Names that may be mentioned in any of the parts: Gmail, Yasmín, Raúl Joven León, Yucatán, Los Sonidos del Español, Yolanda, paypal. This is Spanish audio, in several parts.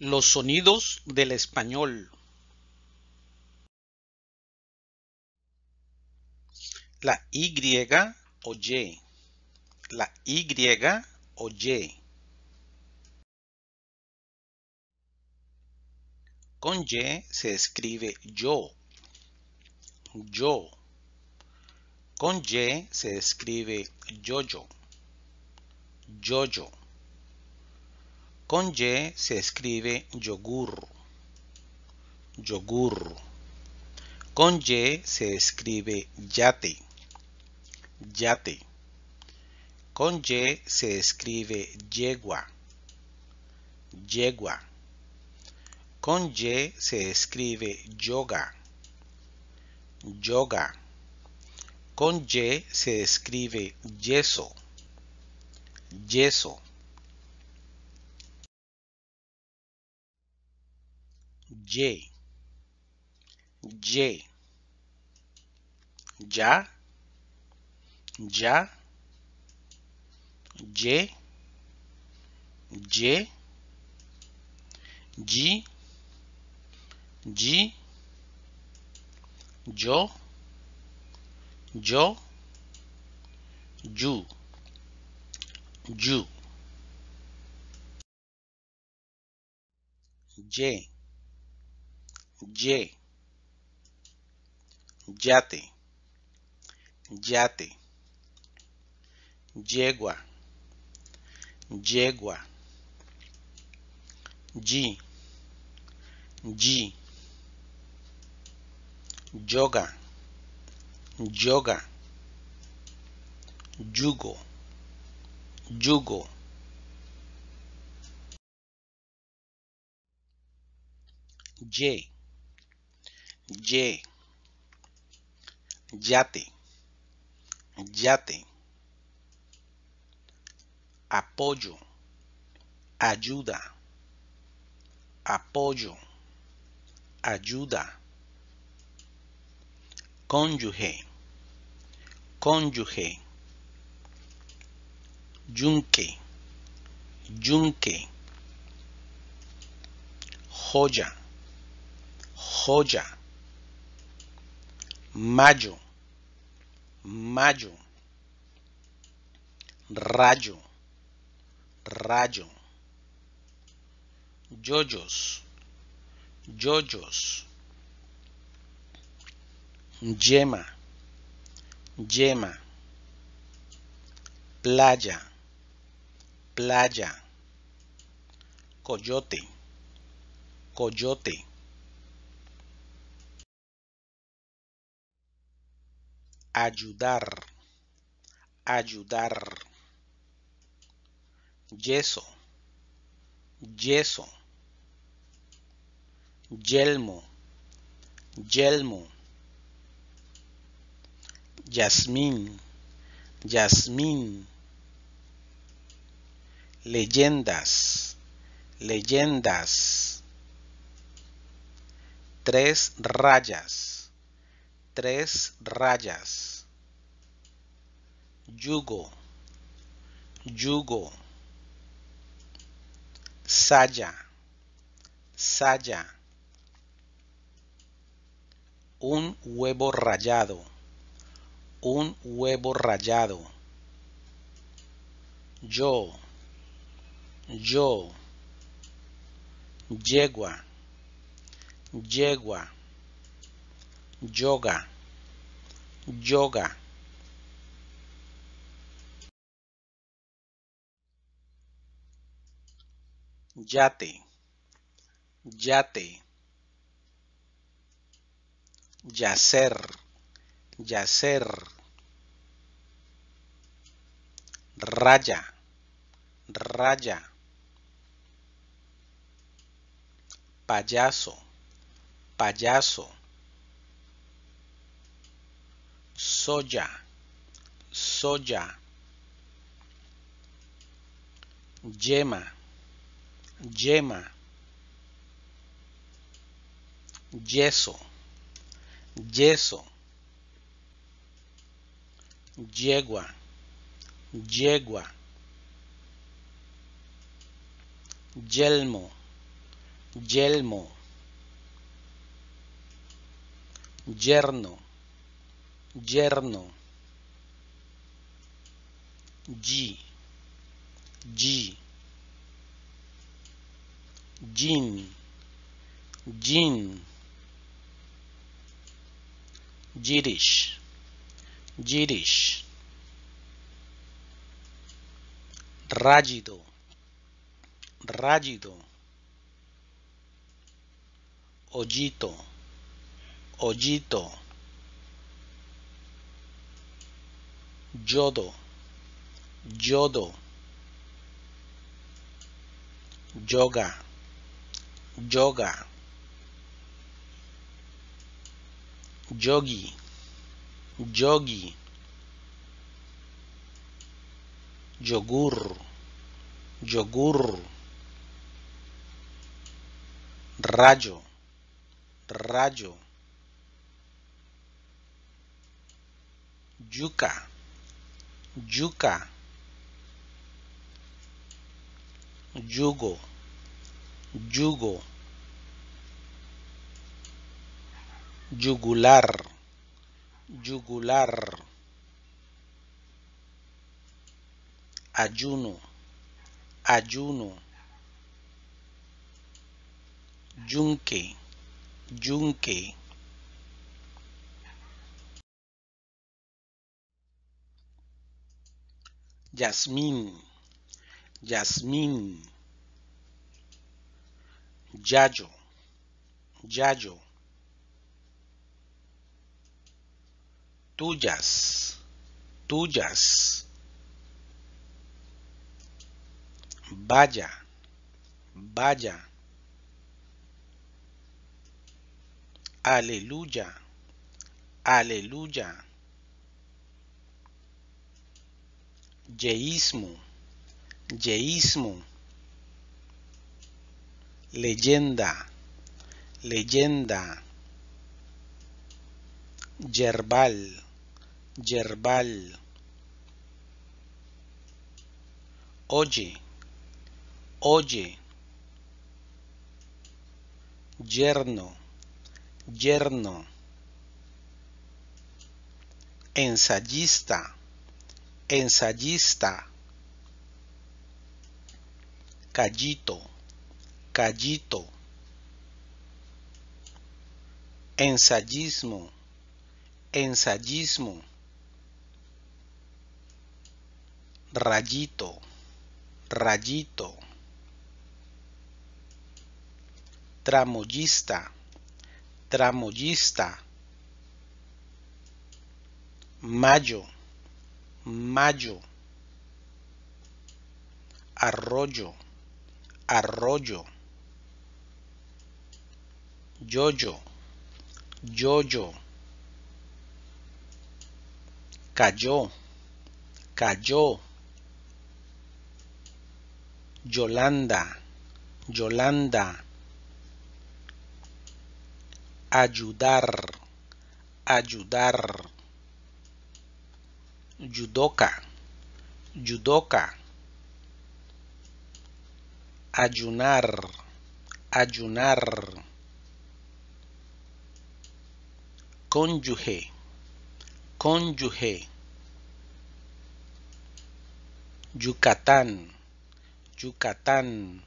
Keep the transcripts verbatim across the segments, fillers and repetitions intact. Los sonidos del español. La Y o Y. La Y o Y. Con Y se escribe yo. Yo. Con Y se escribe yo-yo. Yo-yo. Con Y se escribe yogur. Yogur. Con Y se escribe yate. Yate. Con Y se escribe yegua. Yegua. Con Y se escribe yoga. Yoga. Con Y se escribe yeso. Yeso. Y. Y. Ya. Ya. Y. Y. Y. Y. Yo. Yo. Yu. Yu. Y. Y. Yate. Yate. Yegua. Yegua. Y. Y. Yoga. Yoga. Yugo. Yugo. Y. Y. Yate. Yate. Apoyo. Ayuda. Apoyo. Ayuda. Cónyuge. Cónyuge. Yunque. Yunque. Joya. Joya. Mayo. Mayo. Rayo. Rayo. Yoyos. Yoyos. Yema. Yema. Playa. Playa. Coyote. Coyote. Ayudar. Ayudar. Yeso. Yeso. Yelmo. Yelmo. Yasmín. Yasmín. Leyendas. Leyendas. Tres rayas. Tres rayas. Yugo. Yugo. Saya. Saya. Un huevo rallado. Un huevo rallado. Yo. Yo. Yegua. Yegua. Yoga. Yoga. Yate. Yate. Yacer. Yacer. Raya. Raya. Payaso. Payaso. Soya. Soya. Yema. Yema. Yeso. Yeso. Yegua. Yegua. Yelmo. Yelmo, yerno, yerno, yi, yi, yin, yin, yiddish, yiddish, rágido, rágido, hoyito, hoyito, yodo, yodo, yoga, yoga, yogi, yogi, yogur, yogur, rayo, rayo, yuca, yuca, yugo, yugo, yugular, yugular, ayuno, ayuno, yunque, yunque. Yasmín, Yasmín. Yayo, yayo. Tuyas, tuyas. Vaya, vaya. Aleluya, aleluya. Yeísmo, yeísmo. Leyenda, leyenda. Yerbal, yerbal. Oye, oye. Yerno, yerno. Ensayista, ensayista. Callito, callito. Ensayismo, ensayismo. Rayito, rayito. Tramoyista, tramoyista. Mayo, mayo. Arroyo, arroyo. Yoyo, yoyo. Cayó, cayó. Yolanda, Yolanda. Ayudar, ayudar. Yudoka, yudoka. Ayunar, ayunar. Cónyuge, cónyuge. Yucatán, Yucatán.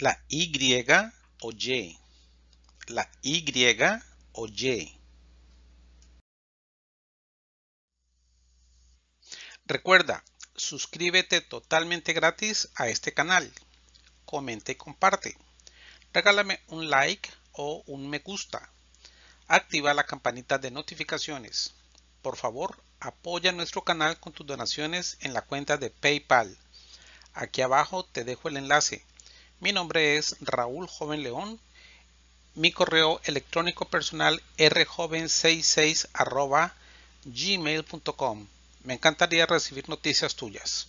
La Y o Y. La Y o Y. Recuerda, suscríbete totalmente gratis a este canal. Comenta y comparte. Regálame un like o un me gusta. Activa la campanita de notificaciones. Por favor, apoya nuestro canal con tus donaciones en la cuenta de PayPal. Aquí abajo te dejo el enlace. Mi nombre es Raúl Joven León. Mi correo electrónico personal r joven sesenta y seis arroba gmail punto com. Me encantaría recibir noticias tuyas.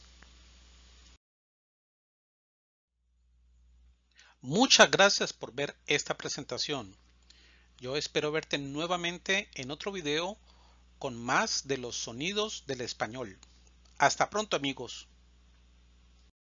Muchas gracias por ver esta presentación. Yo espero verte nuevamente en otro video con más de los sonidos del español. Hasta pronto, amigos.